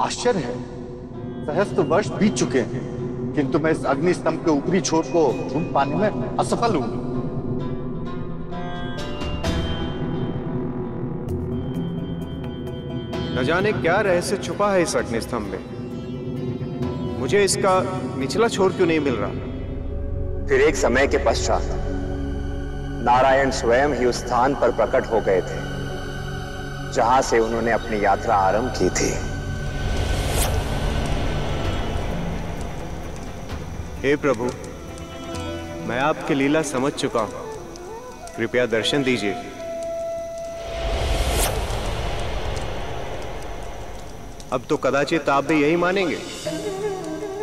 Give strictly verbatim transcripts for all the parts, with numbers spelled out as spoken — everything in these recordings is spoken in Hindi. आश्चर्य है, सहस्त्र वर्ष बीत चुके हैं किंतु मैं इस अग्नि स्तंभ के ऊपरी छोर को ढूंढ पाने में असफल हूं। न जाने क्या रहस्य छुपा है इस अग्नि स्तंभ में, मुझे इसका निचला छोर क्यों नहीं मिल रहा। फिर एक समय के पश्चात नारायण स्वयं ही उस स्थान पर प्रकट हो गए थे जहां से उन्होंने अपनी यात्रा आरंभ की थी। हे प्रभु, मैं आपकी लीला समझ चुका हूं, कृपया दर्शन दीजिए। अब तो कदाचित आप भी यही मानेंगे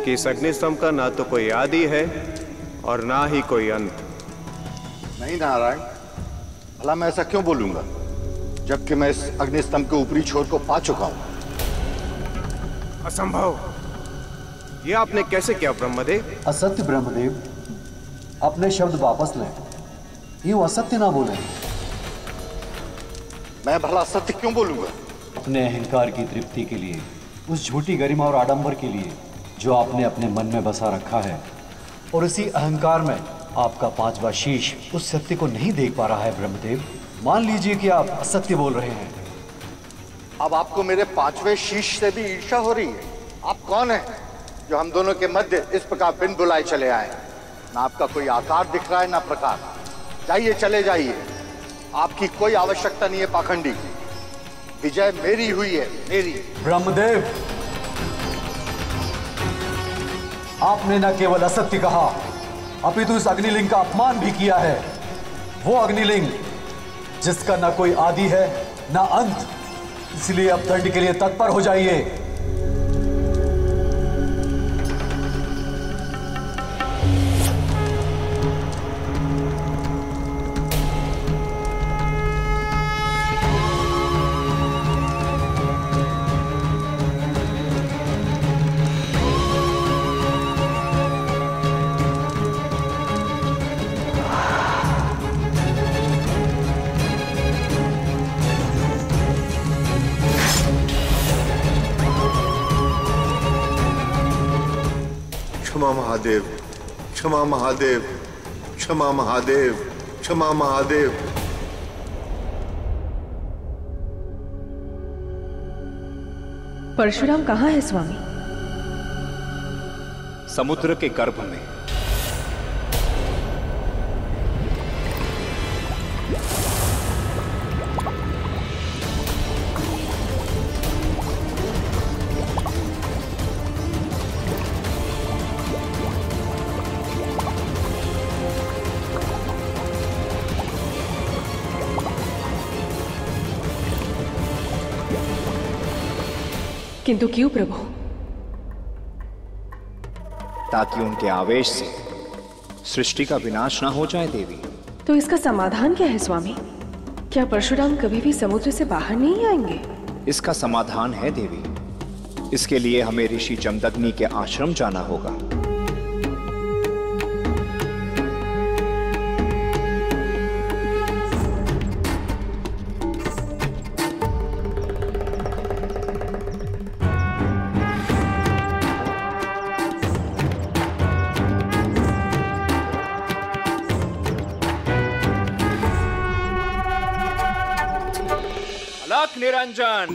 कि इस अग्निस्तंभ का ना तो कोई आदि है और ना ही कोई अंत। नहीं नारायण, भला मैं ऐसा क्यों बोलूंगा जबकि मैं इस अग्निस्तंभ के ऊपरी छोर को पा चुका हूं। असंभव, यह आपने कैसे किया ब्रह्मदेव? असत्य ब्रह्मदेव, अपने शब्द वापस लें, यूं असत्य ना बोलें। मैं भला असत्य क्यों बोलूंगा? अपने अहंकार की तृप्ति के लिए, उस झूठी गरिमा और आडंबर के लिए जो आपने अपने मन में बसा रखा है, और इसी अहंकार में आपका पांचवा शीश उस सत्य को नहीं देख पा रहा है। ब्रह्मदेव, मान लीजिए कि आप असत्य बोल रहे हैं। अब आपको मेरे पांचवें शीश से भी ईर्ष्या हो रही है। आप कौन हैं जो हम दोनों के मध्य इस प्रकार बिन बुलाए चले आए? ना आपका कोई आकार दिख रहा है ना प्रकार। जाइए, चले जाइए, आपकी कोई आवश्यकता नहीं है पाखंडी। विजय मेरी हुई है, मेरी। ब्रह्मदेव, आपने न केवल असत्य कहा अपितु इस अग्निलिंग का अपमान भी किया है। वो अग्निलिंग जिसका ना कोई आदि है ना अंत, इसलिए अब दंड के लिए तत्पर हो जाइए। महादेव, क्षमा महादेव, क्षमा महादेव, क्षमा महादेव। परशुराम कहाँ है स्वामी? समुद्र के गर्भ में। किंतु क्यों प्रभु? ताकि उनके आवेश से सृष्टि का विनाश ना हो जाए देवी। तो इसका समाधान क्या है स्वामी? क्या परशुराम कभी भी समुद्र से बाहर नहीं आएंगे? इसका समाधान है देवी। इसके लिए हमें ऋषि जमदग्नि के आश्रम जाना होगा। निरंजन,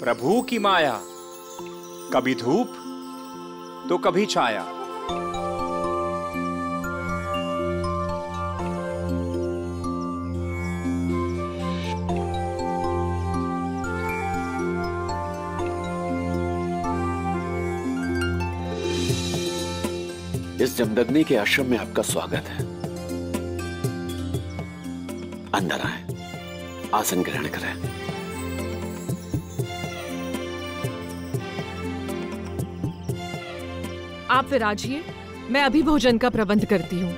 प्रभु की माया, कभी धूप तो कभी छाया। इस जमदग्नि के आश्रम में आपका स्वागत है। अंदर आए, आसन ग्रहण करें। आप विराजिए, मैं अभी भोजन का प्रबंध करती हूँ।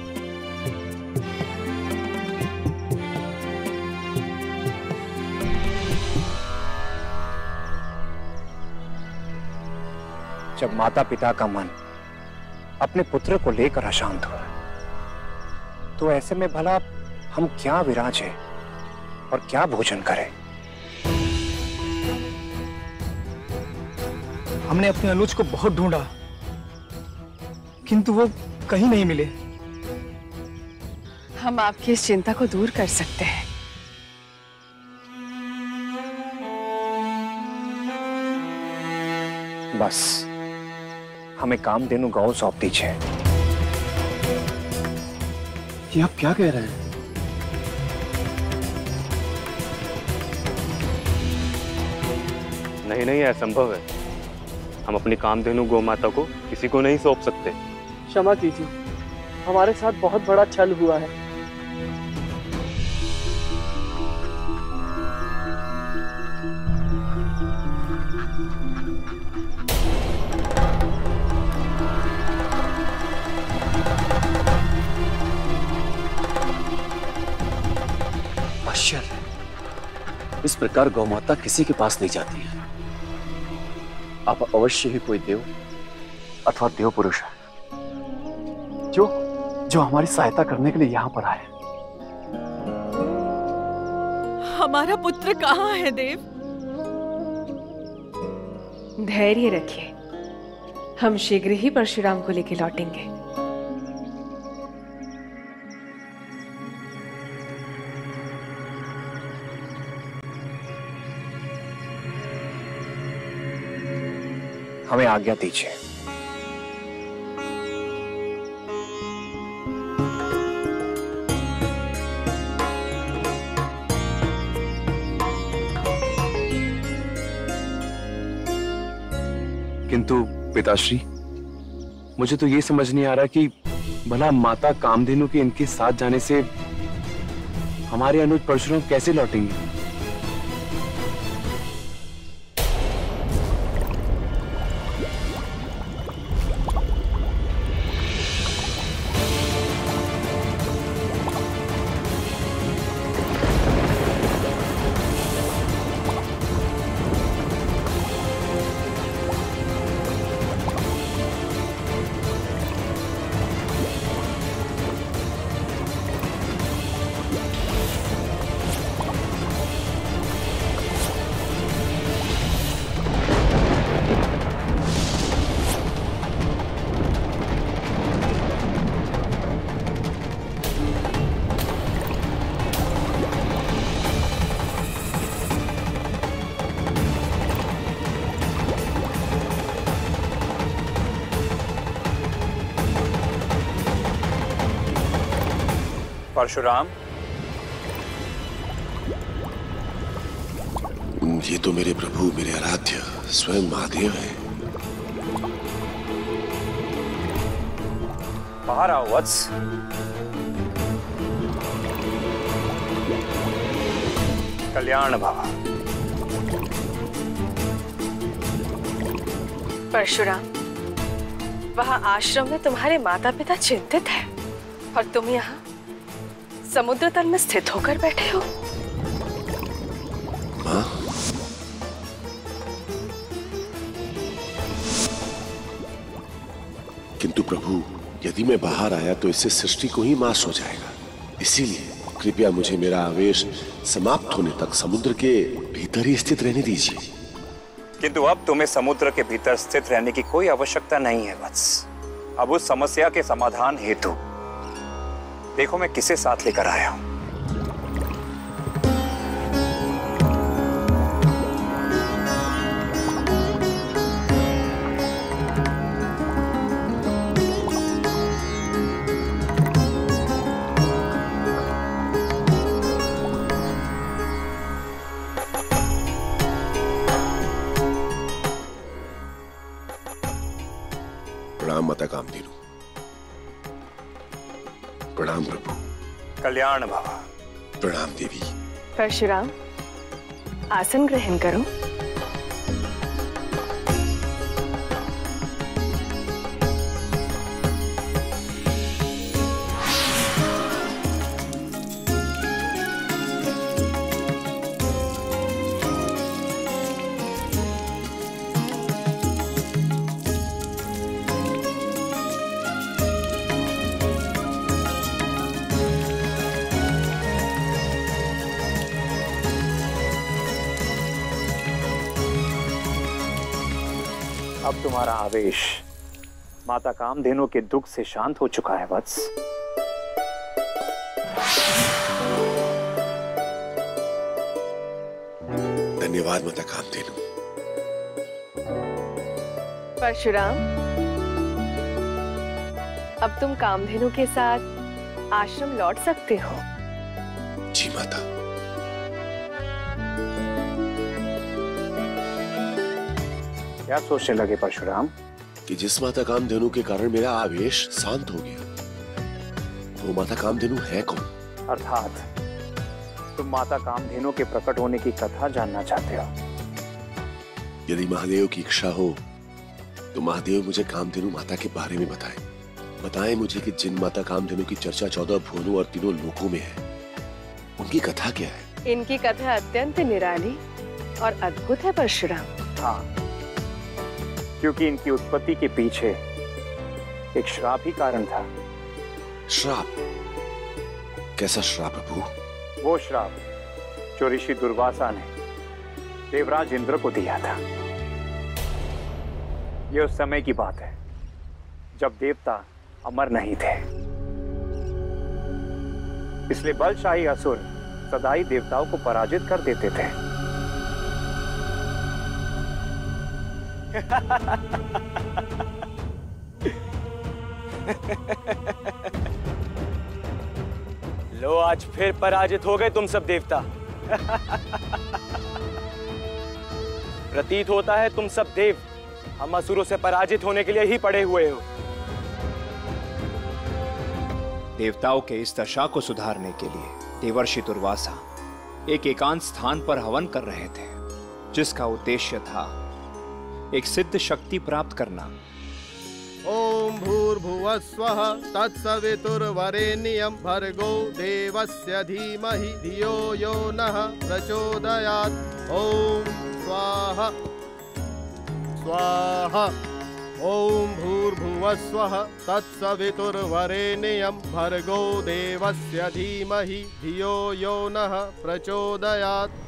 जब माता पिता का मन अपने पुत्र को लेकर अशांत हुआ तो ऐसे में भला हम क्या विराजे और क्या भोजन करें? हमने अपने अनुज को बहुत ढूंढा, किंतु वो कहीं नहीं मिले। हम आपकी इस चिंता को दूर कर सकते हैं। बस हमें कामधेनु गांव सौंप दीजिए। ये आप क्या कह रहे हैं? नहीं नहीं, असंभव है। हम अपनी कामधेनु गौ माता को किसी को नहीं सौंप सकते। क्षमा कीजिए, हमारे साथ बहुत बड़ा छल हुआ है। इस प्रकार गौमाता किसी के पास नहीं जाती है। आप अवश्य ही कोई देव अथवा देव पुरुष है जो जो हमारी सहायता करने के लिए यहाँ पर आए। हमारा पुत्र कहाँ है देव? धैर्य रखिए, हम शीघ्र ही परशुराम को लेकर लौटेंगे। हमें आज्ञा दीजिए। किंतु पिताश्री, मुझे तो यह समझ नहीं आ रहा कि भला माता कामधेनु के इनके साथ जाने से हमारे अनुज परशुराम कैसे लौटेंगे। परशुराम, ये तो मेरे प्रभु, मेरे आराध्य स्वयं महादेव है। बाहर आओ वत्स। कल्याण भव। परशुराम, वहां आश्रम में तुम्हारे माता पिता चिंतित हैं और तुम यहाँ समुद्र तल में स्थित होकर बैठे हो। हाँ? किंतु प्रभु, यदि मैं बाहर आया तो इससे सृष्टि को ही नाश हो जाएगा। इसीलिए कृपया मुझे मेरा आवेश समाप्त होने तक समुद्र के भीतर ही स्थित रहने दीजिए। किंतु अब तुम्हें समुद्र के भीतर स्थित रहने की कोई आवश्यकता नहीं है वत्स। अब उस समस्या के समाधान हेतु देखो मैं किसे साथ लेकर आया हूं। प्रणाम माता कामधेनु। प्रणाम प्रभु। कल्याण बाबा। प्रणाम देवी। परशुराम, आसन ग्रहण करो। अब तुम्हारा आवेश माता कामधेनु के दुख से शांत हो चुका है वत्स। धन्यवाद माता कामधेनु। परशुराम, अब तुम कामधेनु के साथ आश्रम लौट सकते हो। जी माता। क्या सोचने लगे परशुराम? कि जिस माता कामधेनु के कारण मेरा आवेश शांत हो गया, वो माता कामधेनु है कौन? अर्थात तुम माता कामधेनु के प्रकट होने की कथा जानना चाहते हो? यदि महादेव की इच्छा हो तो महादेव मुझे कामधेनु माता के बारे में बताएं। बताएं मुझे कि जिन माता कामधेनु की चर्चा चौदह भुवनों और तीनों लोकों में है, उनकी कथा क्या है? इनकी कथा अत्यंत निराली और अद्भुत है परशुराम। हाँ, क्योंकि इनकी उत्पत्ति के पीछे एक श्राप ही कारण था। श्राप? कैसा श्राप प्रभु? वो श्राप जो ऋषि दुर्वासा ने देवराज इंद्र को दिया था। ये उस समय की बात है जब देवता अमर नहीं थे, इसलिए बलशाही असुर सदा ही देवताओं को पराजित कर देते थे। लो, आज फिर पराजित हो गए तुम सब देवता। प्रतीत होता है तुम सब देव हम असुरों से पराजित होने के लिए ही पड़े हुए हो। देवताओं के इस दशा को सुधारने के लिए देवर्षि दुर्वासा एक एकांत स्थान पर हवन कर रहे थे, जिसका उद्देश्य था एक सिद्ध शक्ति प्राप्त करना। ओम भूर्भुवः स्वः तत्सवितुर्वरेण्यं भर्गो देवस्य धीमहि धियो यो नः प्रचोदयात्। ओम स्वाहा स्वाहा। ओम भूर्भुवः स्वः तत्सवितुर्वरेण्यं भर्गो देवस्य धीमहि धियो यो नः प्रचोदयात्।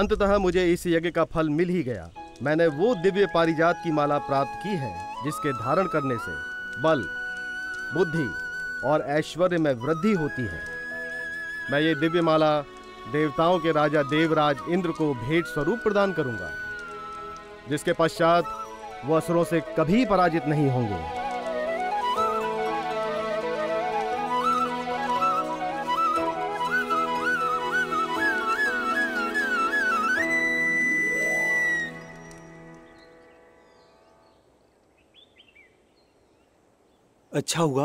अंततः मुझे इस यज्ञ का फल मिल ही गया। मैंने वो दिव्य पारिजात की माला प्राप्त की है जिसके धारण करने से बल, बुद्धि और ऐश्वर्य में वृद्धि होती है। मैं ये दिव्य माला देवताओं के राजा देवराज इंद्र को भेंट स्वरूप प्रदान करूंगा, जिसके पश्चात वह असुरों से कभी पराजित नहीं होंगे। अच्छा हुआ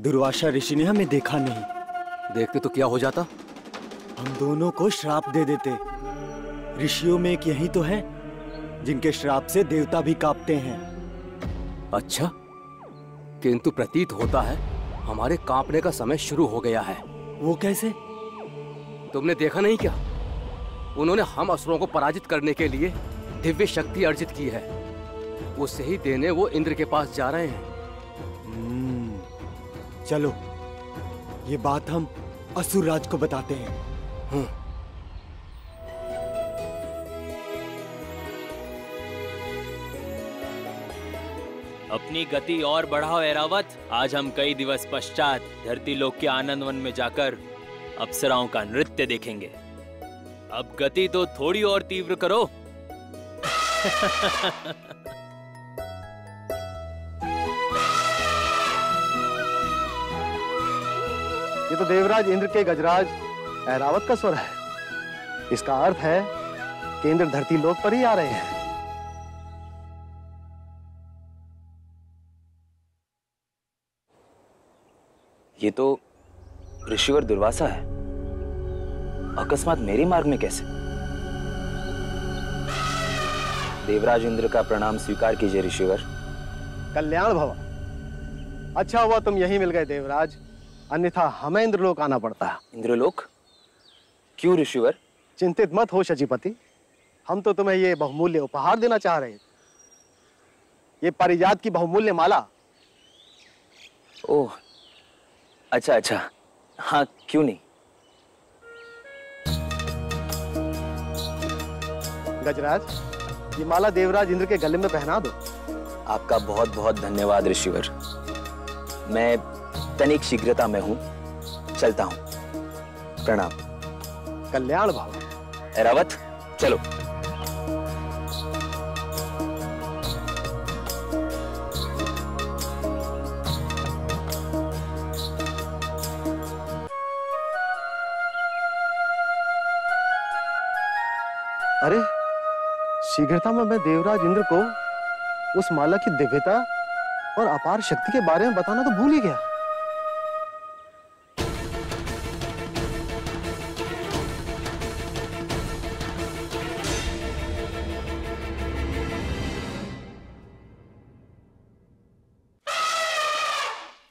दुर्वासा ऋषि ने हमें देखा नहीं, देखते तो क्या हो जाता, हम दोनों को श्राप दे देते। ऋषियों में एक यही तो है जिनके श्राप से देवता भी कांपते हैं। अच्छा, किंतु प्रतीत होता है हमारे कांपने का समय शुरू हो गया है। वो कैसे? तुमने देखा नहीं क्या? उन्होंने हम असुरों को पराजित करने के लिए दिव्य शक्ति अर्जित की है, उससे ही देने वो इंद्र के पास जा रहे हैं। चलो ये बात हम असुर राज को बताते हैं। हाँ। अपनी गति और बढ़ाओ ऐरावत। आज हम कई दिवस पश्चात धरती लोक के आनंद वन में जाकर अप्सराओं का नृत्य देखेंगे। अब गति तो थोड़ी और तीव्र करो। ये तो देवराज इंद्र के गजराज ऐरावत का स्वर है। इसका अर्थ है कि इंद्र धरती लोक पर ही आ रहे हैं। ये तो ऋषिवर दुर्वासा है। अकस्मात मेरे मार्ग में कैसे? देवराज इंद्र का प्रणाम स्वीकार कीजिए ऋषिवर। कल्याण भव। अच्छा हुआ तुम यहीं मिल गए देवराज, अन्यथा हमें इंद्रलोक आना पड़ता है। इंद्रलोक? क्यों ऋषिवर? चिंतित मत हो शचीपति, हम तो तुम्हें ये बहुमूल्य उपहार देना चाह रहे थे। ये पारिजात की बहुमूल्य माला। ओह अच्छा अच्छा, हाँ क्यों नहीं। गजराज, ये माला देवराज इंद्र के गले में पहना दो। आपका बहुत बहुत धन्यवाद ऋषिवर। मैं तनिक शीघ्रता में हूँ, चलता हूँ। प्रणाम। कल्याण भाव। ऐरावत चलो। अरे शीघ्रता में मैं देवराज इंद्र को उस माला की दिव्यता और अपार शक्ति के बारे में बताना तो भूल ही गया।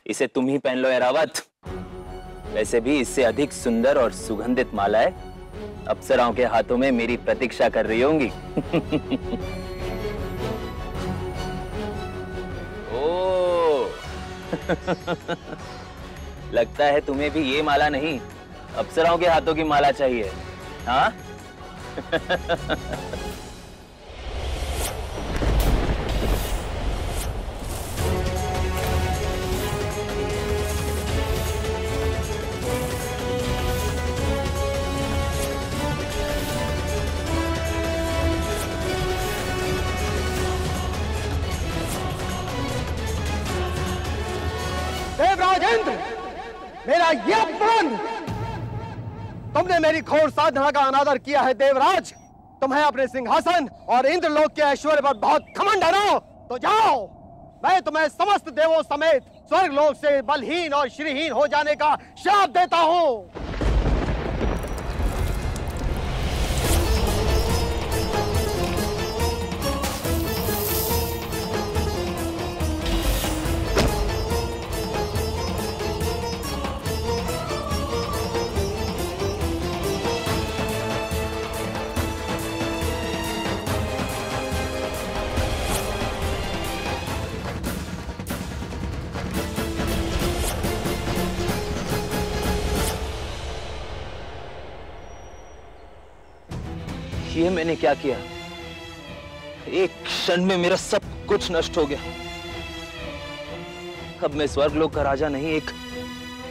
इसे तुम ही पहन लो ऐरावत। वैसे भी इससे अधिक सुंदर और सुगंधित मालाएं अप्सराओं के हाथों में मेरी प्रतीक्षा कर रही होंगी। ओ, लगता है तुम्हें भी ये माला नहीं अप्सराओं के हाथों की माला चाहिए, हाँ? मेरा ये अपमान! तुमने मेरी खोर साधना का अनादर किया है देवराज। तुम्हें अपने सिंहासन और इंद्रलोक के ऐश्वर्य पर बहुत घमंड है ना? तो जाओ, मैं तुम्हें समस्त देवों समेत स्वर्गलोक से बलहीन और श्रीहीन हो जाने का श्राप देता हूँ। ये मैंने क्या किया? एक क्षण में मेरा सब कुछ नष्ट हो गया। अब मैं स्वर्गलोक का राजा नहीं, एक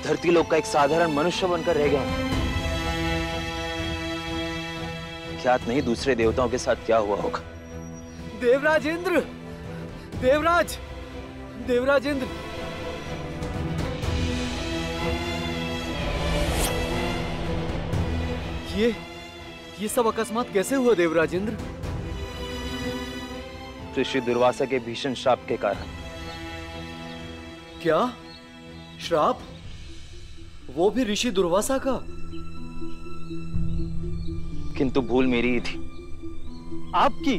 धरतीलोक का एक साधारण मनुष्य बनकर रह गया हूं। ख्यात नहीं दूसरे देवताओं के साथ क्या हुआ होगा। देवराज इंद्र, देवराज, देवराज इंद्र। ये ये सब अकस्मात कैसे हुआ देवराज इंद्र? ऋषि दुर्वासा के भीषण श्राप के कारण। क्या श्राप? वो भी ऋषि दुर्वासा का? किंतु भूल मेरी ही थी। आपकी?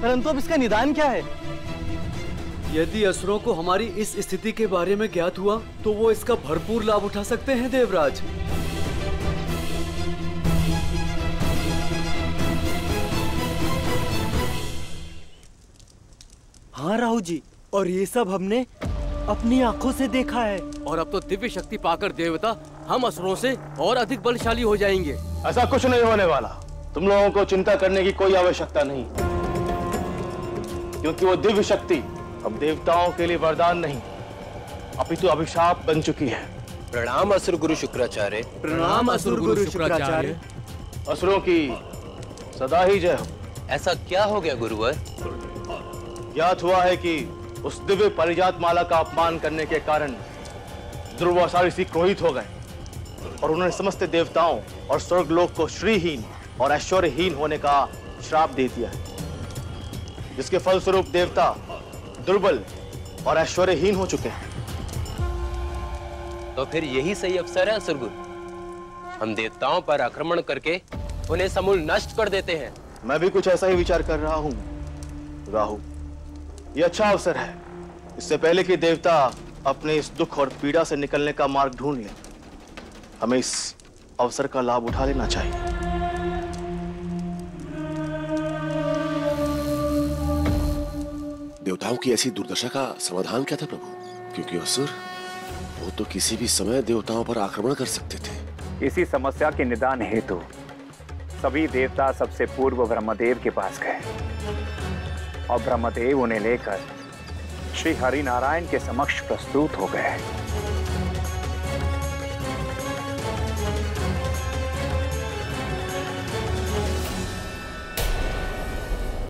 परंतु अब इसका निदान क्या है? यदि असुरों को हमारी इस स्थिति के बारे में ज्ञात हुआ तो वो इसका भरपूर लाभ उठा सकते हैं देवराज। हाँ राहु जी, और ये सब हमने अपनी आंखों से देखा है। और अब तो दिव्य शक्ति पाकर देवता हम असुरों से और अधिक बलशाली हो जाएंगे। ऐसा कुछ नहीं होने वाला, तुम लोगों को चिंता करने की कोई आवश्यकता नहीं, क्योंकि वो दिव्य शक्ति अब देवताओं के लिए वरदान नहीं अपितु अभिशाप बन चुकी है। प्रणाम असुर गुरु शुक्राचार्य। प्रणाम असुर गुरु शुक्राचार्य। असुरों की सदा ही जय हो। ऐसा क्या हो गया गुरुवर? ज्ञात हुआ है कि उस दिव्य पारिजात माला का अपमान करने के कारण दुर्वासा ऋषि क्रोधित हो गए और उन्होंने समस्त देवताओं और स्वर्गलोक को श्रीहीन और ऐश्वर्यहीन होने का श्राप दे दिया, जिसके फलस्वरूप देवता दुर्बल और ऐश्वर्यहीन हो चुके हैं। तो फिर यही सही अवसर है असुरगुरु, हम देवताओं पर आक्रमण करके उन्हें समूल नष्ट कर देते हैं मैं भी कुछ ऐसा ही विचार कर रहा हूं। राहु, यह अच्छा अवसर है। इससे पहले कि देवता अपने इस दुख और पीड़ा से निकलने का मार्ग ढूंढ लें, हमें इस अवसर का लाभ उठा लेना चाहिए। देवताओं की ऐसी दुर्दशा का समाधान क्या था प्रभु? क्योंकि असुर वो तो किसी भी समय देवताओं पर आक्रमण कर सकते थे। इसी समस्या के निदान हेतु सभी देवता सबसे पूर्व ब्रह्मदेव के पास गए और ब्रह्मदेव उन्हें लेकर श्री हरिनारायण के समक्ष प्रस्तुत हो गए।